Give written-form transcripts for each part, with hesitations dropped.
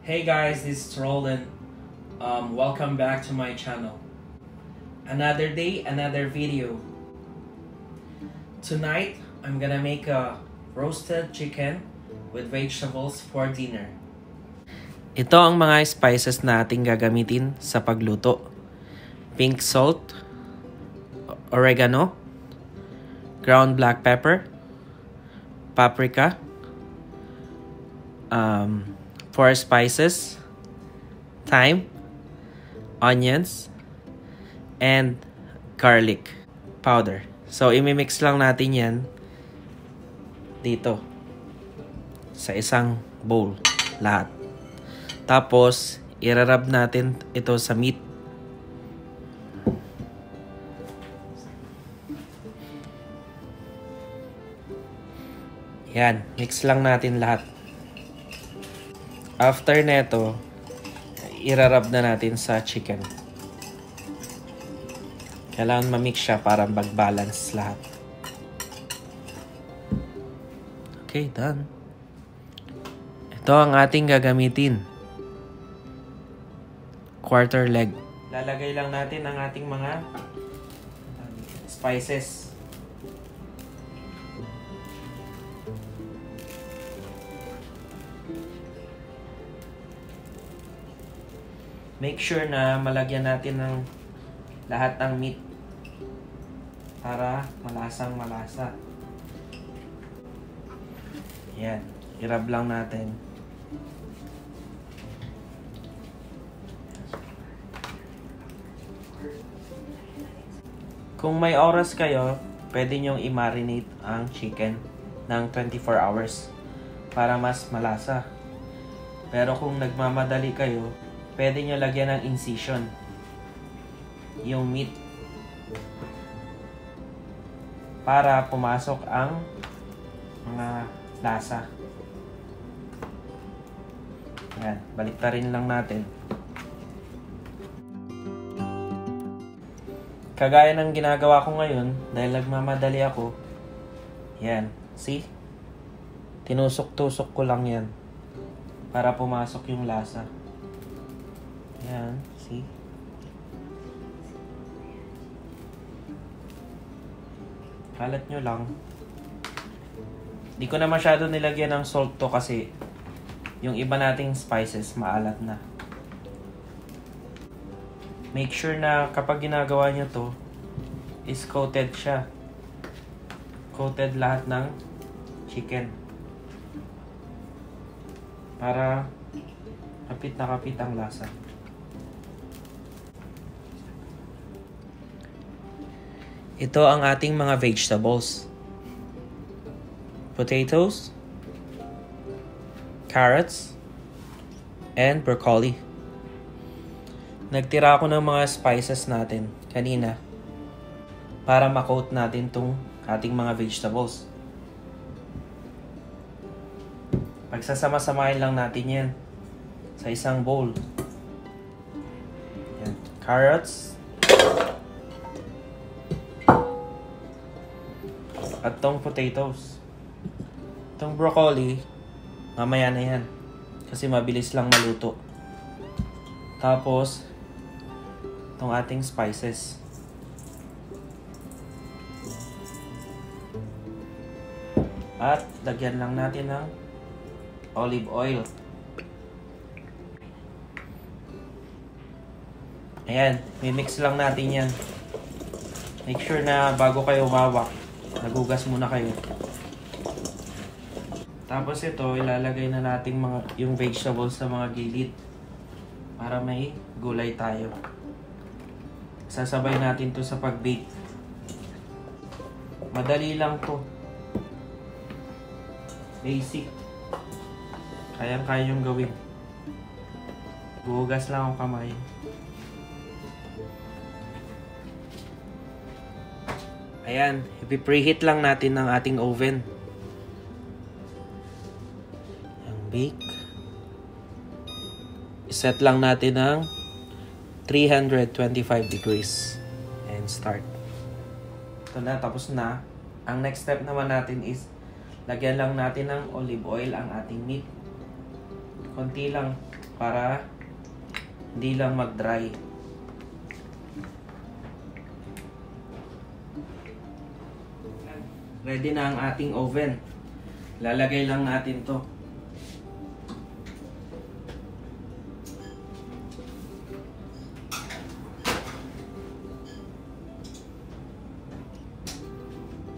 Hey guys, this is Roland. Welcome back to my channel. Another day, another video. Tonight, I'm gonna make a roasted chicken with vegetables for dinner. Ito ang mga spices na ating gagamitin sa pagluto. Pink salt, oregano, ground black pepper, paprika, 4 spices, thyme, onions, and garlic powder. So, imimix lang natin yan dito sa isang bowl, lahat. Tapos, irarab natin ito sa meat. Yan, mix lang natin lahat. After neto, irarab na natin sa chicken. Kailangan mamix siya para mag-balance lahat. Okay, done. Ito ang ating gagamitin. Quarter leg. Lalagay lang natin ang ating mga spices. Make sure na malagyan natin ng lahat ng meat para malasang malasa. Yan, irab lang natin. Kung may oras kayo, pwede nyong i-marinate ang chicken ng 24 hours para mas malasa. Pero kung nagmamadali kayo, pwede nyo lagyan ng incision yung meat para pumasok ang mga lasa. Ayan, baliktarin lang natin. Kagaya ng ginagawa ko ngayon dahil nagmamadali ako. Yan, see? Tinusok-tusok ko lang yan para pumasok yung lasa. Ayan, see? Kalat nyo lang. Di ko na masyado nilagyan ng salt to kasi yung iba nating spices maalat na. Make sure na kapag ginagawa nyo to is coated siya. Coated lahat ng chicken. Para kapit na kapit ang lasa. Ito ang ating mga vegetables. Potatoes, carrots, and broccoli. Nagtira ako ng mga spices natin kanina para makoat natin itong ating mga vegetables. Pagsasama-samahin lang natin yan sa isang bowl. Yan. Carrots, at tong potatoes. Tong broccoli, mamaya na yan. Kasi mabilis lang maluto. Tapos, tong ating spices. At lagyan lang natin ng olive oil. Ayan, mimix lang natin yan. Make sure na bago kayo umawak, nagugas muna kayo. Tapos ito, ilalagay na natin yung vegetables sa mga gilid para may gulay tayo. Sasabay natin to sa pag-bake. Madali lang to. Basic. Kayang-kaya yung gawin. Gugas lang ang kamay. Ayan, ipipreheat lang natin ng ating oven. Ang bake. Iset lang natin ng 325 degrees. And start. Ito na, tapos na. Ang next step naman natin is lagyan lang natin ng olive oil ang ating meat. Konti lang. para hindi lang mag-dry. Ready na ang ating oven. Lalagay lang natin to.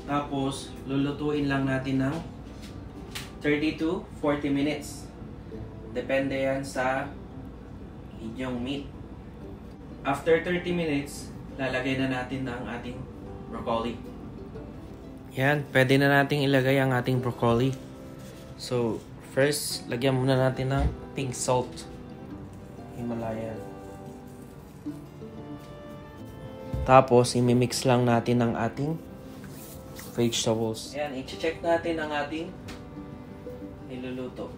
Tapos, lulutuin lang natin ng 30 to 40 minutes. Depende yan sa inyong meat. After 30 minutes, lalagay na natin ang ating broccoli. Yan, pwede na natin ilagay ang ating broccoli. So, first, lagyan muna natin ng pink salt. Himalayan. Tapos, imimix lang natin ang ating vegetables. Yan, i-check natin ang ating niluluto.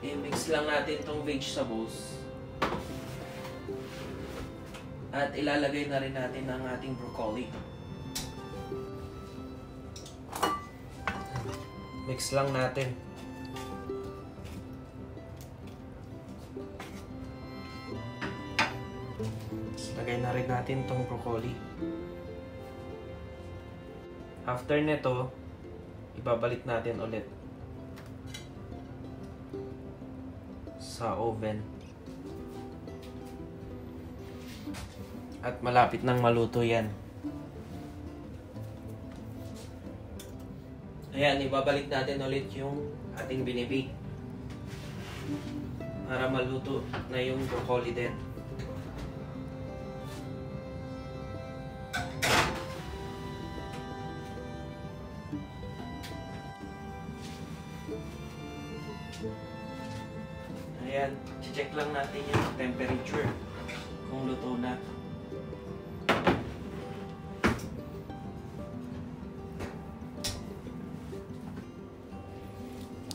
I-mix lang natin itong vegetables. At ilalagay na rin natin ang ating broccoli. Mix lang natin. Lagay na rin natin itong broccoli. After nito, ibabalik natin ulit sa oven. At malapit nang maluto yan. Ayan, ibabalik natin ulit yung ating binibig para maluto na yung broccoli din. Ayan, check lang natin yung temperature kung luto na.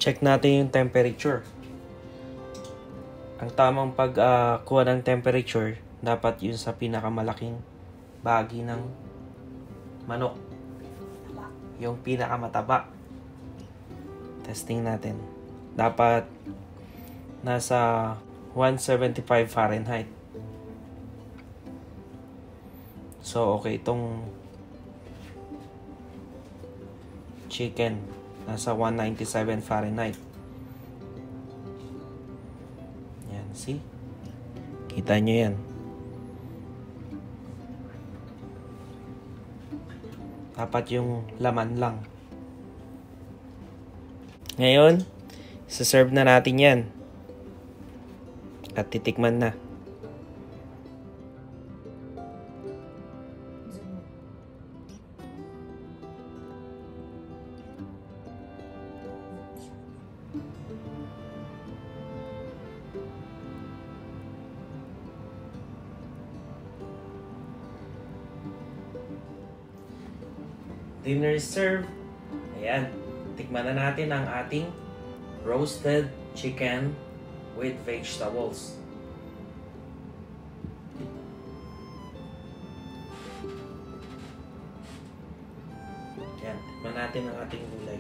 Check natin yung temperature. Ang tamang pagkuha ng temperature, dapat yun sa pinakamalaking bahagi ng manok. Yung pinakamataba. Testing natin. Dapat nasa 175 Fahrenheit. So, okay itong chicken. Nasa 197 Fahrenheit. Yan, see? Kita nyo yan. Dapat yung laman lang. Ngayon, saserve na natin yan. At titikman na. Dinner is served. Ayan. Tikman na natin ang ating roasted chicken with vegetables. Ayan. Tikman natin ang ating gulay.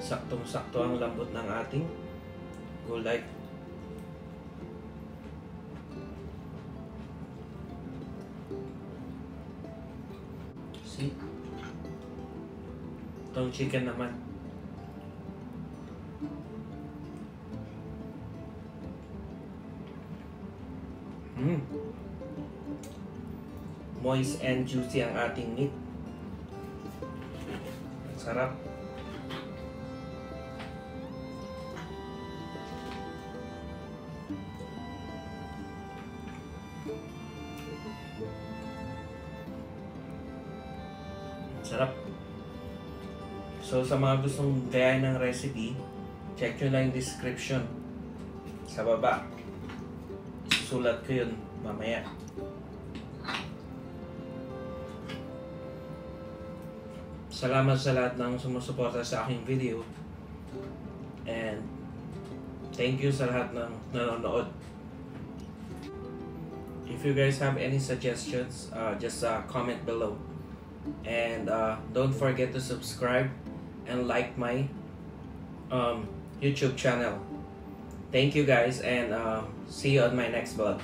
Saktong-sakto ang lambot ng ating gulay. Itong chicken naman. Moist and juicy ang ating meat. Sarap. Sarap. So, sa mga gustong gayahin ng recipe, check nyo lang yung description sa baba. Susulat ko yun mamaya. Salamat sa lahat ng sumusuporta sa aking video. And thank you sa lahat ng nanonood. If If you guys have any suggestions, just comment below, and don't forget to subscribe and like my YouTube channel. Thank you guys, and see you on my next vlog.